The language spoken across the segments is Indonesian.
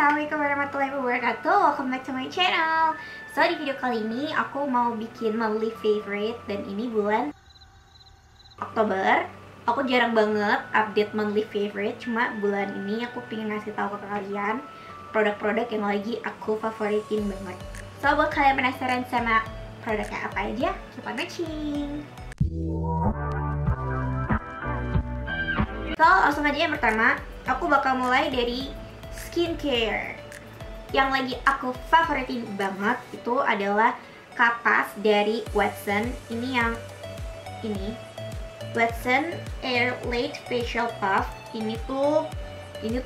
Assalamualaikum warahmatullahi wabarakatuh. Welcome back to my channel. So di video kali ini aku mau bikin monthly favorite. Dan ini bulan Oktober. Aku jarang banget update monthly favorite. Cuma bulan ini aku pengen ngasih tahu ke kalian produk-produk yang lagi aku favoritin banget. So buat kalian penasaran sama produknya apa aja, keep on watching. So langsung aja yang pertama, aku bakal mulai dari skincare. Yang lagi aku favoritin banget itu adalah kapas dari Watson. Ini yang ini Watson Air Light Facial Puff. Ini tuh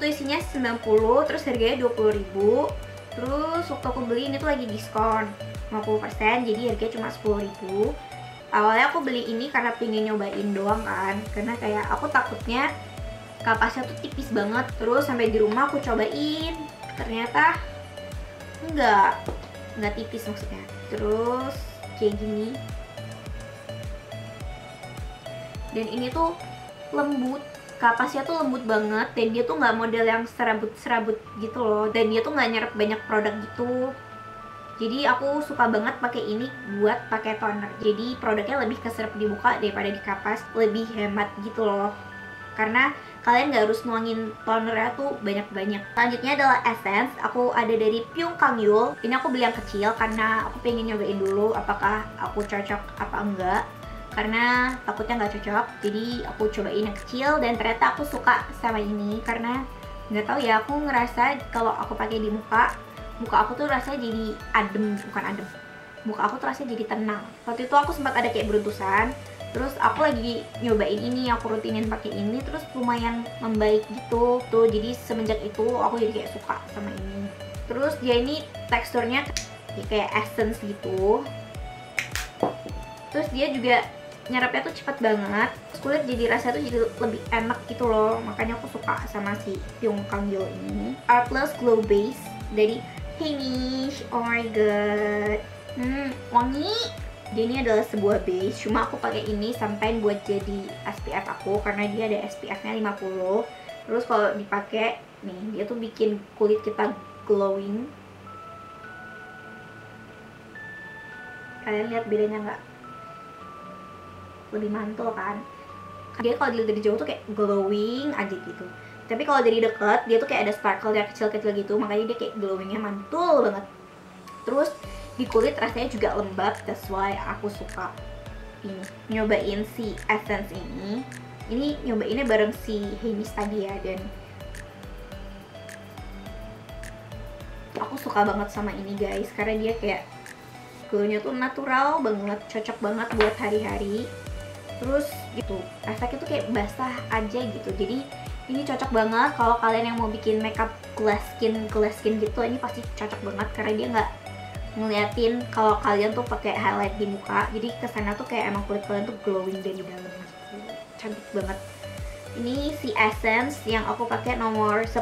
isinya 90, terus harganya 20.000. Terus waktu aku beli ini tuh lagi diskon 50%, jadi harganya cuma 10.000. Awalnya aku beli ini karena pengen nyobain doang kan, karena kayak aku takutnya kapasnya tuh tipis banget. Terus sampai di rumah aku cobain, ternyata enggak tipis maksudnya. Terus kayak gini. Dan ini tuh lembut, kapasnya tuh lembut banget. Dan dia tuh nggak model yang serabut-serabut gitu loh. Dan dia tuh nggak nyerap banyak produk gitu. Jadi aku suka banget pakai ini buat pakai toner. Jadi produknya lebih keserap di muka daripada di kapas, lebih hemat gitu loh. Karena kalian gak harus nuangin tonernya tuh banyak-banyak. Selanjutnya adalah Essence. Aku ada dari Pyunkang Yul. Ini aku beli yang kecil karena aku pengen nyobain dulu apakah aku cocok apa enggak. Karena takutnya gak cocok, jadi aku cobain yang kecil. Dan ternyata aku suka sama ini karena gak tahu ya, aku ngerasa kalau aku pakai di muka aku tuh rasanya jadi adem. Bukan adem, muka aku tuh rasanya jadi tenang. Waktu itu aku sempat ada kayak beruntusan, terus aku lagi nyobain ini, aku rutinin pakai ini, terus lumayan membaik gitu tuh. Jadi semenjak itu aku jadi kayak suka sama ini. Terus dia ini teksturnya kayak essence gitu. Terus dia juga nyerapnya tuh cepet banget. Terus kulit jadi rasanya tuh jadi lebih enak gitu loh. Makanya aku suka sama si Pyunkang Yul ini. Artless Glowbase dari Heimish. Oh my god, wangi. Dia ini adalah sebuah base, cuma aku pakai ini sometimes buat jadi SPF aku karena dia ada SPF-nya 50. Terus kalau dipakai nih, dia tuh bikin kulit kita glowing. Kalian lihat bedanya nggak? Lebih mantul kan? Dia kalau dilihat dari jauh tuh kayak glowing aja gitu. Tapi kalau dari deket dia tuh kayak ada sparkle yang kecil-kecil gitu, makanya dia kayak glowingnya mantul banget. Terus di kulit rasanya juga lembab, that's why aku suka ini. Nyobain si Essence ini nyobainnya bareng si Heimish tadi ya, dan aku suka banget sama ini guys, karena dia kayak glow-nya tuh natural banget, cocok banget buat hari-hari. Terus gitu, rasanya tuh kayak basah aja gitu, jadi ini cocok banget kalau kalian yang mau bikin makeup glass skin gitu. Ini pasti cocok banget karena dia nggak ngeliatin kalau kalian tuh pakai highlight di muka, jadi kesana tuh kayak emang kulit kalian tuh glowing dari dalam. Cantik banget. Ini si Essence yang aku pakai nomor 10,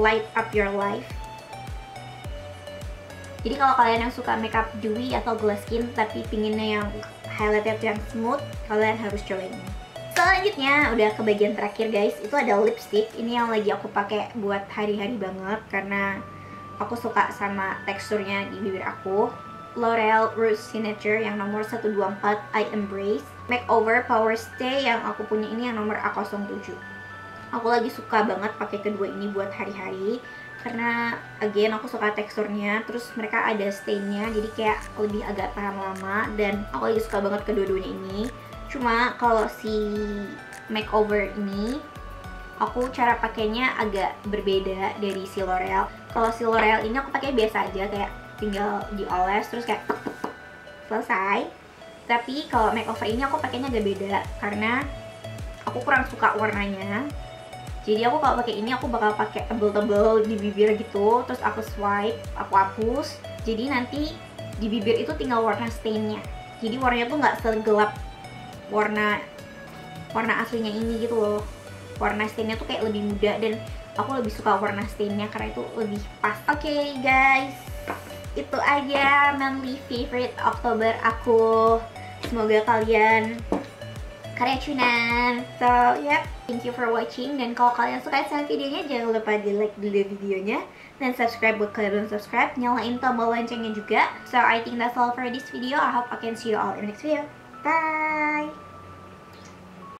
Light Up Your Life. Jadi kalau kalian yang suka makeup dewy atau glass skin tapi pinginnya yang highlightnya tuh yang smooth, kalian harus cobain ini. Selanjutnya udah ke bagian terakhir guys, itu ada lipstick. Ini yang lagi aku pakai buat hari-hari banget karena aku suka sama teksturnya di bibir aku. L'Oreal Rouge Signature yang nomor 124, I Embrace. Makeover Power Stay yang aku punya ini yang nomor A07. Aku lagi suka banget pakai kedua ini buat hari-hari karena again aku suka teksturnya. Terus mereka ada stainnya, jadi kayak lebih agak tahan lama. Dan aku lagi suka banget kedua-duanya ini. Cuma kalau si Makeover ini aku cara pakainya agak berbeda dari si L'Oreal. Kalau si L'Oreal ini aku pakai biasa aja, kayak tinggal dioles terus kayak selesai. Tapi kalau makeover ini aku pakainya agak beda karena aku kurang suka warnanya. Jadi aku kalau pakai ini aku bakal pakai tebel-tebel di bibir gitu, terus aku swipe, aku hapus. Jadi nanti di bibir itu tinggal warna stainnya. Jadi warnanya tuh nggak segelap warna aslinya ini gitu loh. Warna stainnya tuh kayak lebih muda dan aku lebih suka warna stainnya karena itu lebih pas. Oke guys, itu aja monthly favorite Oktober aku. Semoga kalian karya Chunan. So yep, thank you for watching. Dan kalau kalian suka sama videonya, jangan lupa di like dulu videonya dan subscribe buat kalian belum subscribe, nyalain tombol loncengnya juga. So I think that's all for this video. I hope I can see you all in the next video. Bye.